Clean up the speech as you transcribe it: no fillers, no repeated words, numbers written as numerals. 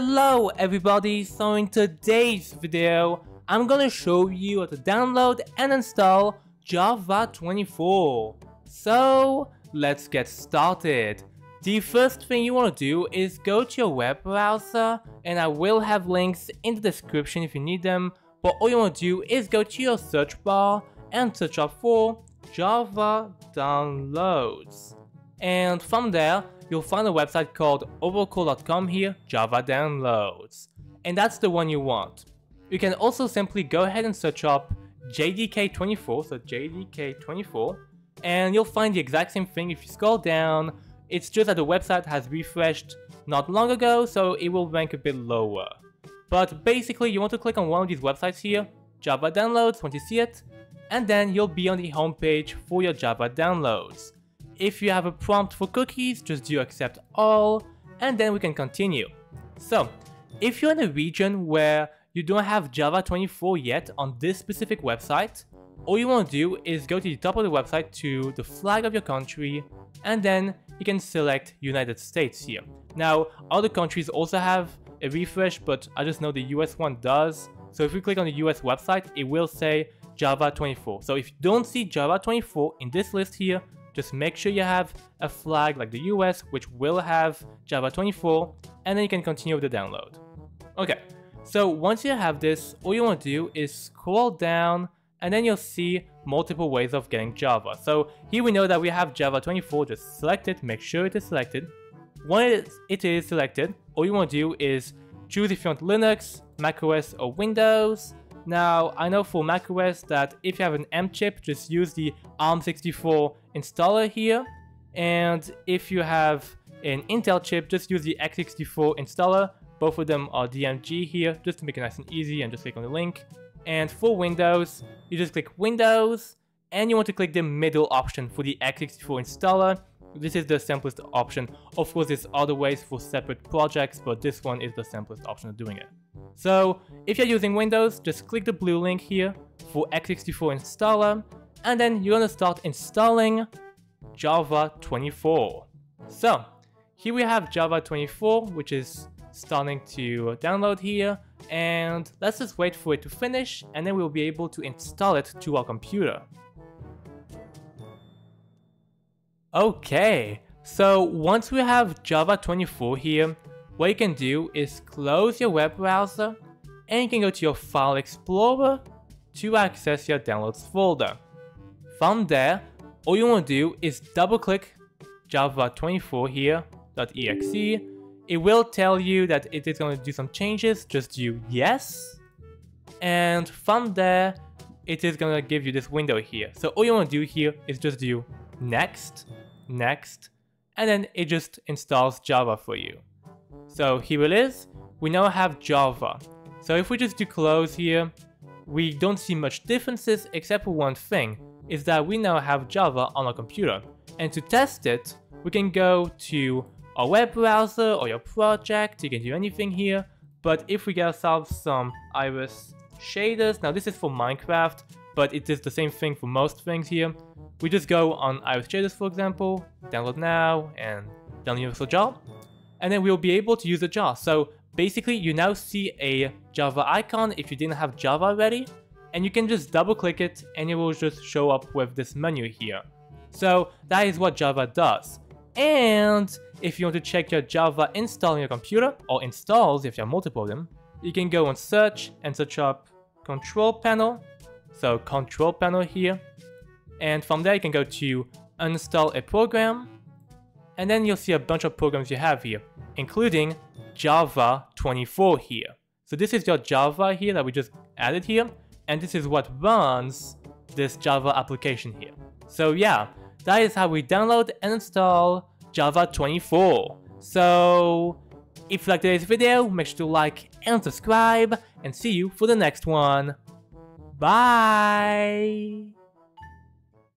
Hello everybody, so in today's video, I'm gonna show you how to download and install Java 24. So, let's get started. The first thing you wanna do is go to your web browser, and I will have links in the description if you need them, but all you wanna do is go to your search bar and search up for Java downloads. And from there, you'll find a website called oracle.com here, Java downloads. And that's the one you want. You can also simply go ahead and search up JDK 24, so JDK 24, and you'll find the exact same thing if you scroll down. It's just that the website has refreshed not long ago, so it will rank a bit lower. But basically, you want to click on one of these websites here, Java downloads, once you see it, and then you'll be on the homepage for your Java downloads. If you have a prompt for cookies, just do accept all, and then we can continue. So, if you're in a region where you don't have Java 24 yet on this specific website, all you want to do is go to the top of the website to the flag of your country, and then you can select United States here. Now, other countries also have a refresh, but I just know the US one does. So if we click on the US website, it will say Java 24. So if you don't see Java 24 in this list here, just make sure you have a flag like the US, which will have Java 24, and then you can continue with the download. Okay, so once you have this, all you want to do is scroll down, and then you'll see multiple ways of getting Java. So here we know that we have Java 24, just select it, make sure it is selected. Once it is selected, all you want to do is choose if you want Linux, macOS, or Windows. Now, I know for macOS that if you have an M chip, just use the ARM64 installer here. And if you have an Intel chip, just use the x64 installer. Both of them are DMG here, just to make it nice and easy, and just click on the link. And for Windows, you just click Windows, and you want to click the middle option for the x64 installer. This is the simplest option. Of course, there's other ways for separate projects, but this one is the simplest option of doing it. So, if you're using Windows, just click the blue link here for x64 installer, and then you're gonna start installing Java 24. So, here we have Java 24, which is starting to download here, and let's just wait for it to finish, and then we'll be able to install it to our computer. Okay, so once we have Java 24 here, what you can do is close your web browser, and you can go to your File Explorer to access your Downloads folder. From there, all you want to do is double-click Java24 here.exe. It will tell you that it is going to do some changes, just do yes. And from there, it is going to give you this window here. So all you want to do here is just do next, next, and then it just installs Java for you. So here it is, we now have Java. So if we just do close here, we don't see much differences except for one thing, is that we now have Java on our computer. And to test it, we can go to our web browser or your project, you can do anything here, but if we get ourselves some Iris shaders, now this is for Minecraft, but it is the same thing for most things here. We just go on Iris shaders, for example, download now, and download universal jar, and then we'll be able to use the jar. So basically, you now see a Java icon if you didn't have Java already, and you can just double click it, and it will just show up with this menu here. So that is what Java does. And if you want to check your Java install on your computer, or installs if you have multiple of them, you can go on search and search up control panel. So control panel here, and from there you can go to uninstall a program, and then you'll see a bunch of programs you have here, including Java 24 here. So this is your Java here that we just added here, and this is what runs this Java application here. So yeah, that is how we download and install Java 24. So if you like today's video, make sure to like and subscribe, and see you for the next one. Bye!